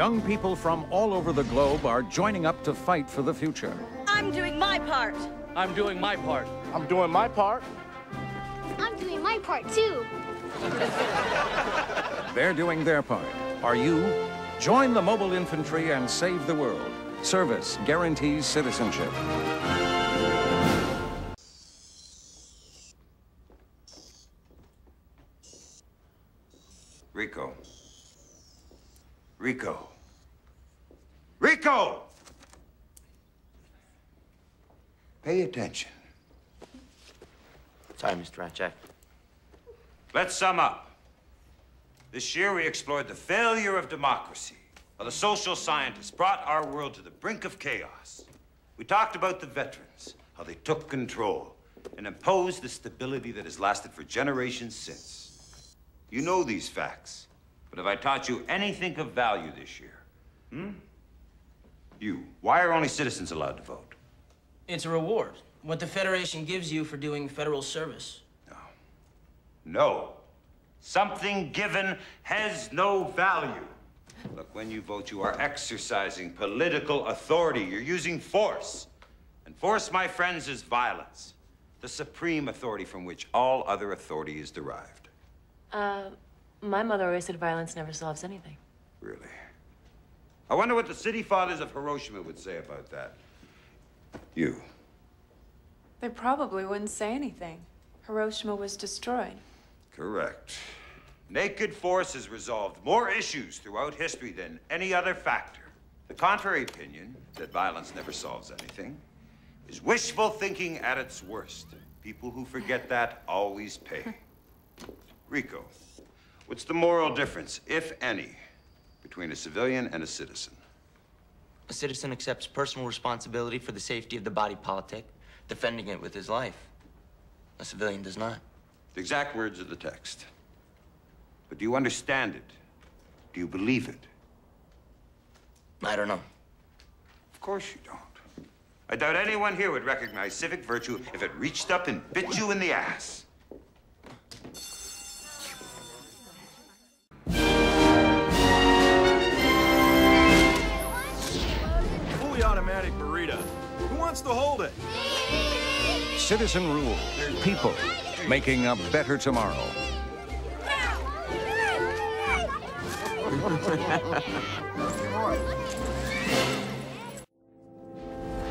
young people from all over the globe are joining up to fight for the future. I'm doing my part. I'm doing my part. I'm doing my part. I'm doing my part, too. They're doing their part. Are you? Join the Mobile Infantry and save the world. Service guarantees citizenship. Rico. Rico. Rico! Pay attention. Sorry, Mr. Ratchak. Let's sum up. This year we explored the failure of democracy, how the social scientists brought our world to the brink of chaos. We talked about the veterans, how they took control and imposed the stability that has lasted for generations since. You know these facts, but have I taught you anything of value this year? Hmm? You, why are only citizens allowed to vote? It's a reward, what the Federation gives you for doing federal service. No. No. Something given has no value. Look, when you vote, you are exercising political authority. You're using force. And force, my friends, is violence, the supreme authority from which all other authority is derived. My mother always said violence never solves anything. Really? I wonder what the city fathers of Hiroshima would say about that. You. They probably wouldn't say anything. Hiroshima was destroyed. Correct. Naked force has resolved more issues throughout history than any other factor. The contrary opinion, that violence never solves anything, is wishful thinking at its worst. People who forget that always pay. Rico, what's the moral difference, if any, between a civilian and a citizen? A citizen accepts personal responsibility for the safety of the body politic, defending it with his life. A civilian does not. The exact words of the text. But do you understand it? Do you believe it? I don't know. Of course you don't. I doubt anyone here would recognize civic virtue if it reached up and bit you in the ass. Automatic burrito. Who wants to hold it? Citizen rule. People making a better tomorrow.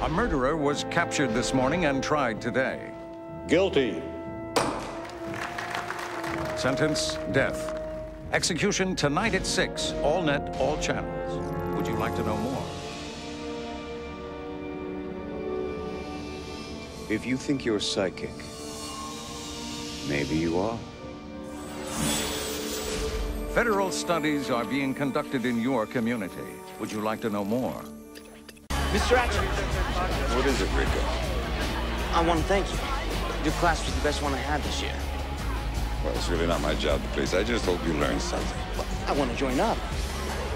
A murderer was captured this morning and tried today. Guilty. Sentence, death. Execution tonight at 6, all net, all channels. Would you like to know more? If you think you're psychic, maybe you are. Federal studies are being conducted in your community. Would you like to know more? Mr. Ratchak. What is it, Rico? I want to thank you. Your class was the best one I had this year. Well, it's really not my job to please. I just hope you learned something. Well, I want to join up.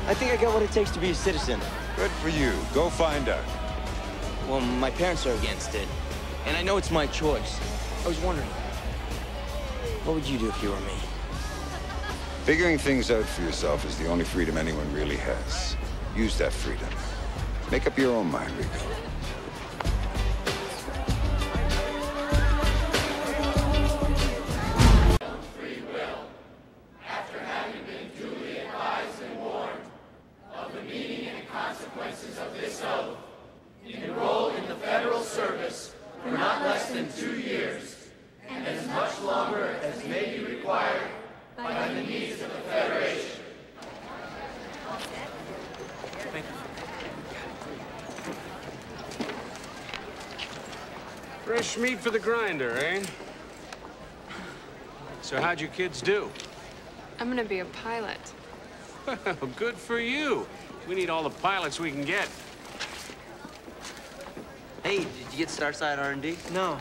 I think I got what it takes to be a citizen. Good for you. Go find out. Well, my parents are against it. And I know it's my choice. I was wondering, what would you do if you were me? Figuring things out for yourself is the only freedom anyone really has. Use that freedom. Make up your own mind, Rico. Free will, after having been duly advised and warned of the meaning and consequences of this oath, you enroll in the federal service for not less than 2 years, and as much longer as may be required by the needs of the Federation. Thank you. Fresh meat for the grinder, eh? So how'd you kids do? I'm gonna be a pilot. Well, good for you. We need all the pilots we can get. Hey, did you get Starside R&D? No.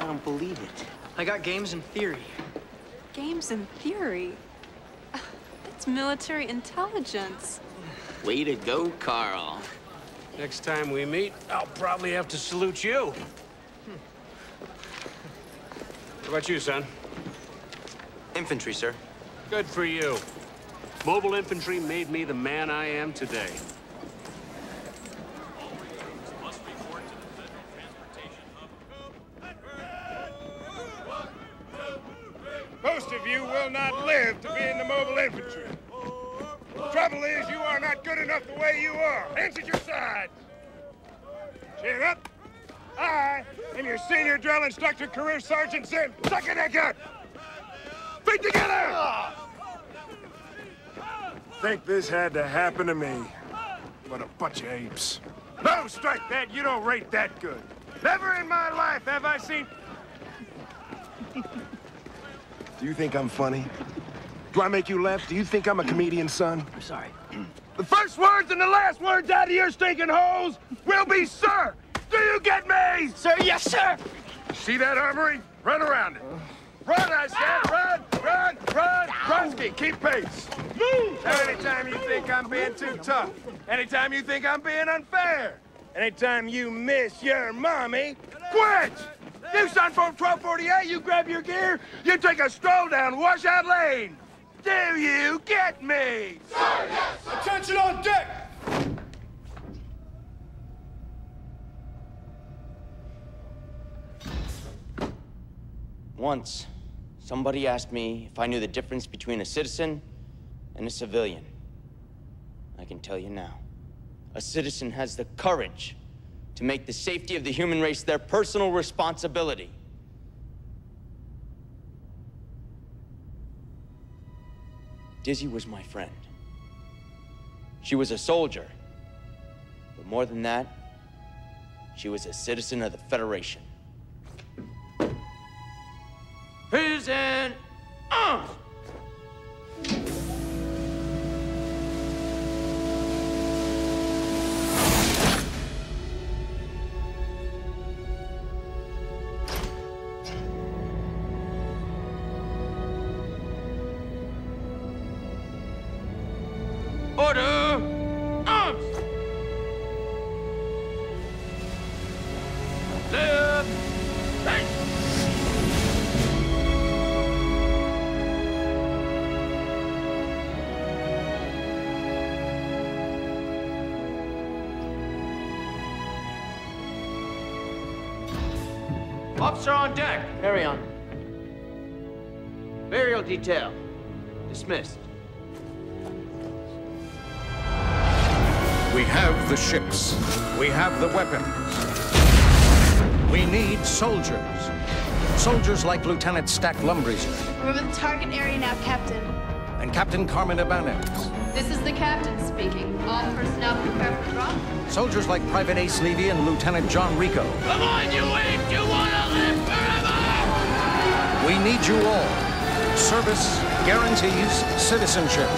I don't believe it. I got games and theory. Games and theory? That's military intelligence. Way to go, Carl. Next time we meet, I'll probably have to salute you. What about you, son? Infantry, sir. Good for you. Mobile Infantry made me the man I am today. Most of you will not live to be in the Mobile Infantry. The trouble is, you are not good enough the way you are. Hands at your sides. Chin up. I am your senior drill instructor, career sergeant Sim. Suck it again. Feet together. Think this had to happen to me? What a bunch of apes. No, strike that. You don't rate that good. Never in my life have I seen... Do you think I'm funny? Do I make you laugh? Do you think I'm a comedian, son? I'm sorry. The first words and the last words out of your stinking holes will be, sir! Do you get me? Sir, yes, sir! You see that armory? Run around it. Run, I said! Run! Run! Run! Kronsky, keep pace! Move! Now, anytime you think I'm being too tough, anytime you think I'm being unfair, anytime you miss your mommy, quit! New Sanford 1248, you grab your gear, you take a stroll down Washout Lane. Do you get me? Sir, yes, sir. Attention on deck! Once, somebody asked me if I knew the difference between a citizen and a civilian. I can tell you now, a citizen has the courage to make the safety of the human race their personal responsibility. Dizzy was my friend. She was a soldier, but more than that, she was a citizen of the Federation. Prison on! Officer on deck. Carry on. Burial detail. Dismissed. We have the ships. We have the weapons. We need soldiers. Soldiers like Lieutenant Stack Lumbries. We're in the target area now, Captain. And Captain Carmen Abanex. This is the captain speaking. All personnel prepare for drop. Soldiers like Private Ace Levy and Lieutenant John Rico. Come on, you ape! You want to live forever! We need you all. Service guarantees citizenship.